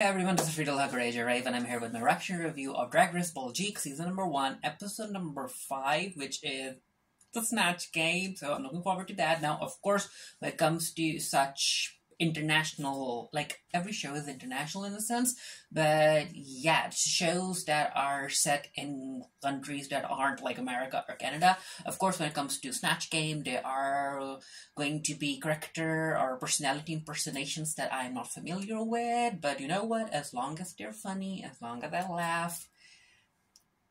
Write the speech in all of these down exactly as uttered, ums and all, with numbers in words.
Hey everyone, this is Friedel Hagaraja Raven. I'm here with my reaction review of Drag Race Belgique season number one, episode number five, which is the Snatch Game. So I'm looking forward to that. Now, of course, when it comes to such international, like every show is international in a sense, but yeah, it's shows that are set in countries that aren't like America or Canada. Of course, when it comes to Snatch Game, there are going to be character or personality impersonations that I'm not familiar with, but you know what, as long as they're funny, as long as I laugh,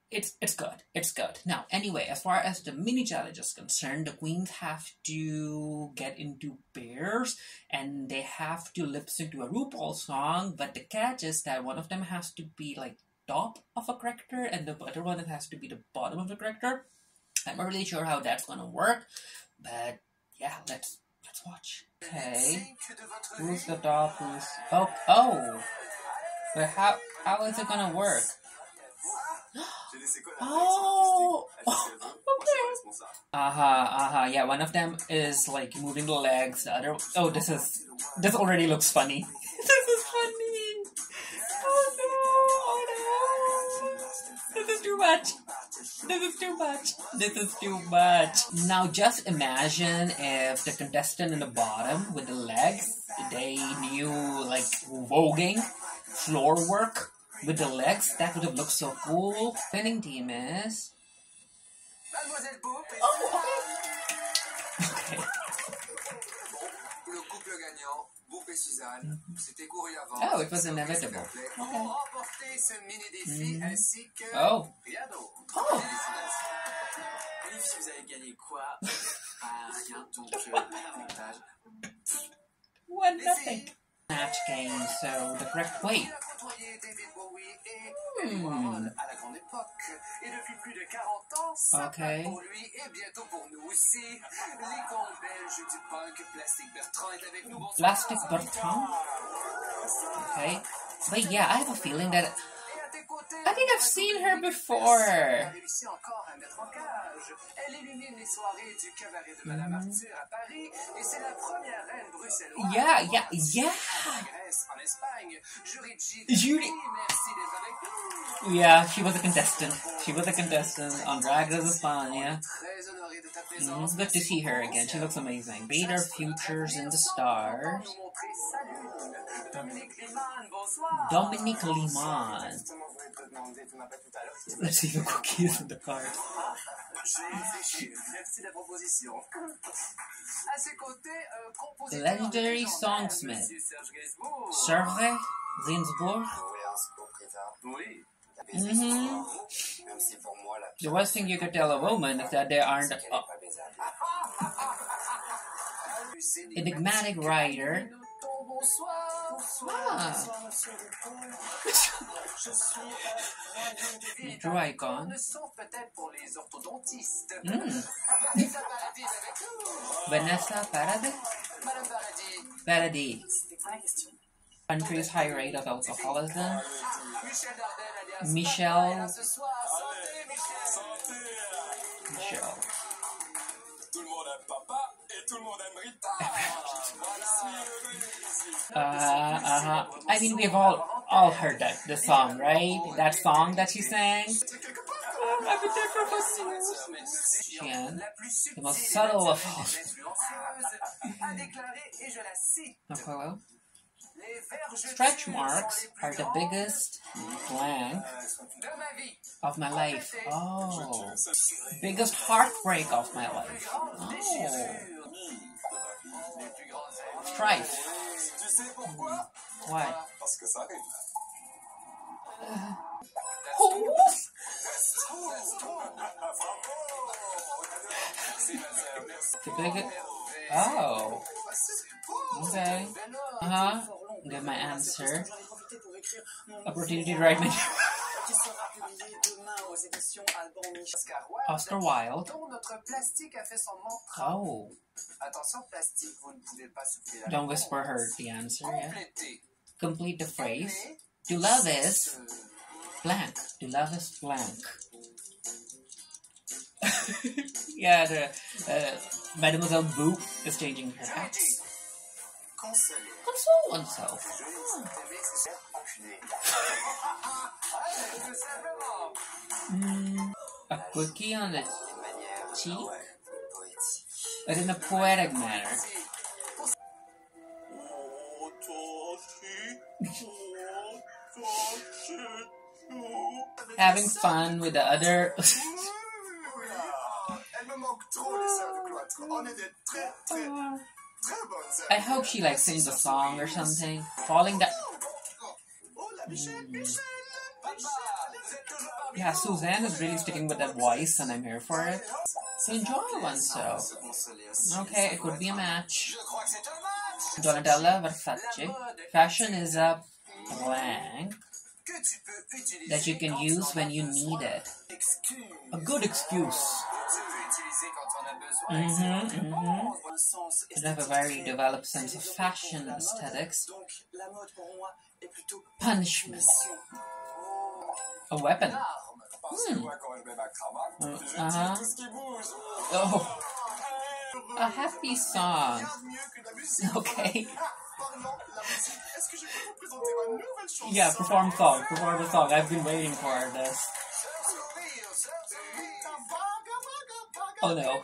It's it's good. It's good. Now, anyway, as far as the mini challenge is concerned, the queens have to get into pairs and they have to lip sync to a RuPaul song. But the catch is that one of them has to be like top of a character and the other one has to be the bottom of the character. I'm not really sure how that's gonna work, but yeah, let's let's watch. Okay, who's the top? Who's oh oh? But how how is it gonna work? Oh, okay. Aha, aha, yeah, one of them is like moving the legs, the other... Oh, this is... This already looks funny. This is funny! Oh no, no! This is too much! This is too much! This is too much! Now just imagine if the contestant in the bottom with the legs, they knew like voguing, floor work, with the legs, that would have looked so cool. Winning team is... Mademoiselle Boop. Oh, okay. Okay. Oh, it was inevitable. Okay. Mm-hmm. Oh. Oh. One nothing. Match game, so the correct way. Hmm. Okay. Plastic Bertrand? Okay. But yeah, I have a feeling that... I think I've seen her before. Mm. Yeah, yeah, yeah. Judy. Yeah, she was a contestant. She was a contestant on Drag Race Espagne. Mm, it's good to see her again. She looks amazing. Better futures in the stars. Dominique Liman. Let's see the cookies in the card. Legendary songsmith Serge Gainsbourg. Mm-hmm. The worst thing you could tell a woman is that they aren't oh. Enigmatic writer. Ah. True icon. Mm. Vanessa Paradis. Paradis. Country's high rate of alcoholism. Michelle. Michelle. Uh, uh-huh. I mean, we've all all heard that the song, right? That song that she sang. Oh, I've been there for about the most subtle of all. Hello. Stretch marks are the biggest blank of my life. Oh, biggest heartbreak of my life. Oh. Strife. What? Uh. Oh. The biggest. Oh. Okay. Uh huh. Give my answer. Opportunity to write my Oscar Wilde. Oh. Don't whisper her the answer, yeah? Complete the phrase. To love is blank. To love is blank. Yeah, the uh, Mademoiselle Boop is changing her hats. Console oneself. Oh. enculé. Tout simplement. Mm, a quickie on the cheek, but in a poetic manner. Having fun with the other. I hope she like sings a song or something. Falling down. Mm. Yeah, Suzanne is really sticking with that voice, and I'm here for it. So enjoy oneself. Okay, it could be a match. Donatella Versace. Fashion is a blank that you can use when you need it. A good excuse. Mm-hmm, mm-hmm. They have a very developed sense of fashion aesthetics. Punishment. A weapon. Hmm. Uh-huh. Oh. A happy song. Okay. Yeah, perform song. Perform a song. I've been waiting for this. Oh no.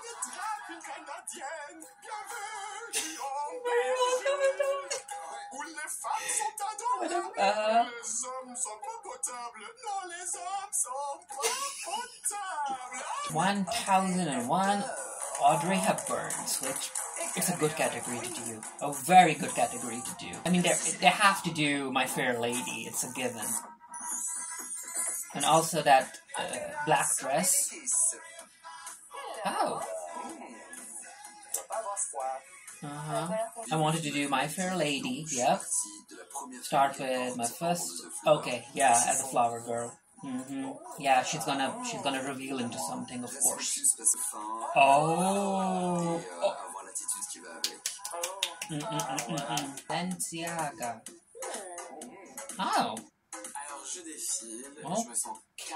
Uh, one thousand and one Audrey Hepburns, which it's a good category to do. A very good category to do. I mean, they have to do My Fair Lady, it's a given. And also that uh, black dress. Oh. Uh-huh. I wanted to do My Fair Lady, yep. Start with my first... Okay, yeah, as a flower girl. Mm-hmm. Yeah, she's gonna she's gonna reveal into something, of course. Oh! Oh. Mm-mm-mm-mm-mm. Balenciaga. Oh!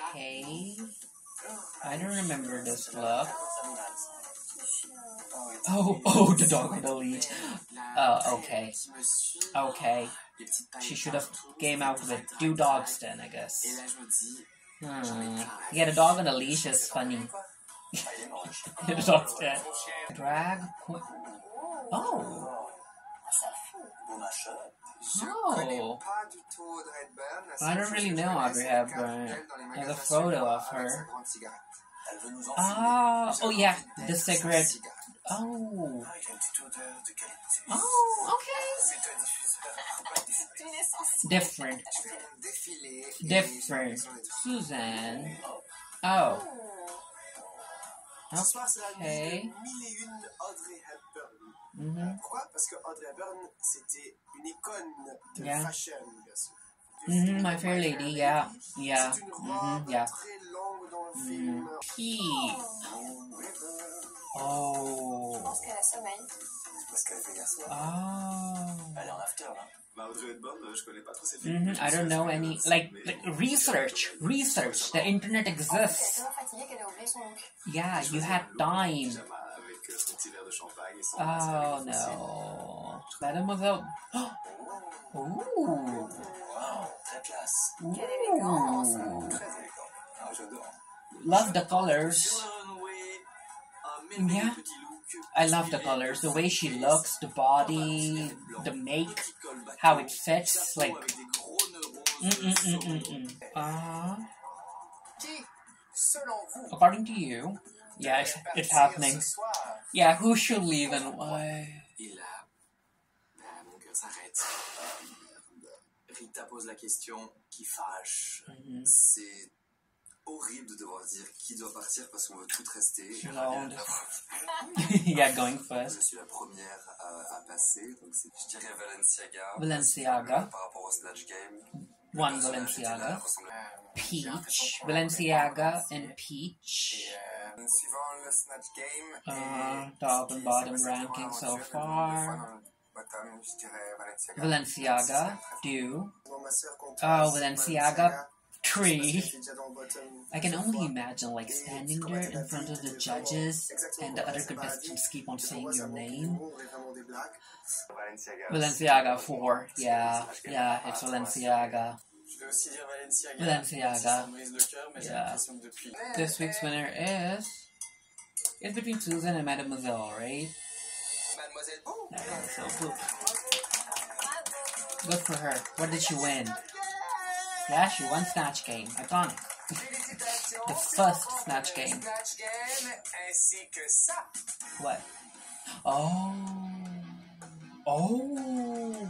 Okay. I don't remember this look. Oh, oh, the dog with the lead. Oh, okay. Okay. She should have came out with two dogs then, I guess. Hmm. Yeah, the dog on a leash is funny. The dog's dead. Drag queen. Oh. Oh. I don't really know Audrey Hepburn. There's a photo of her. Ah, oh yeah, the cigarette. Oh. Oh, okay. Different. Different. Suzanne. Oh. Okay. Mm-hmm. Yeah. Mm-hmm, My Fair Lady, yeah, yeah, mm-hmm, yeah. Mm. P. Oh. Oh. Mm-hmm, I don't know any, like, like, research, research, the internet exists. Yeah, you had time. Oh, no. Mademoiselle... Ooh. Ooh. Love the colors. Yeah. I love the colors. The way she looks, the body, the make, how it fits, like... Mm-mm-mm-mm-mm. Uh, according to you... Yeah, it's, it's happening. Yeah, who should leave and why? Mm-hmm. Yeah, going first. Balenciaga. One Balenciaga. Peach. Balenciaga and Peach. Uh, top and bottom ranking so far. Balenciaga, two. Oh, Balenciaga, three. I can only imagine, like, standing there in front of the judges and the other contestants keep on saying your name. Balenciaga, four. Yeah, yeah, it's Balenciaga. Je vais aussi dire Balenciaga. Balenciaga. Cœur, yeah. Depuis... This week's winner is... It's between Susan and Mademoiselle, right? Mademoiselle Boop. Mademoiselle Boop. Good for her. What did she win? Yeah, she won Snatch Game. Iconic. The first Snatch Game. What? Oh. Oh.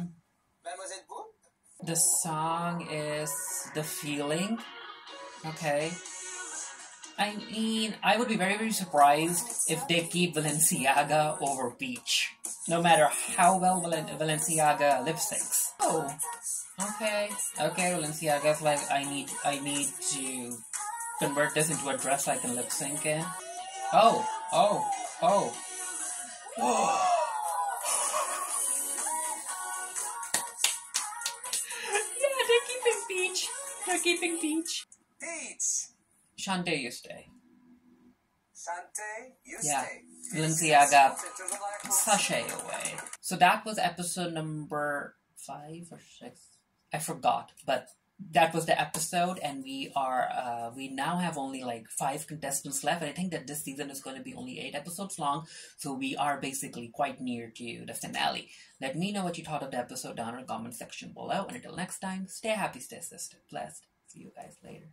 The song is The Feeling. Okay. I mean, I would be very, very surprised if they keep Balenciaga over Peach. No matter how well Val Balenciaga lipsticks. Oh. Okay. Okay, Balenciaga's like, I need, I need to convert this into a dress I can lip sync in. Oh. Oh. Oh. Whoa. Peach, they're keeping Peach. Peach. Shante, you stay. Shante, you yeah. stay. Balenciaga, sashay away. So that was episode number five or six. I forgot, but that was the episode, and we are uh, we now have only like five contestants left. And I think that this season is going to be only eight episodes long, so we are basically quite near to the finale. Let me know what you thought of the episode down in the comment section below. And until next time, stay happy, stay sister, blessed. See you guys later.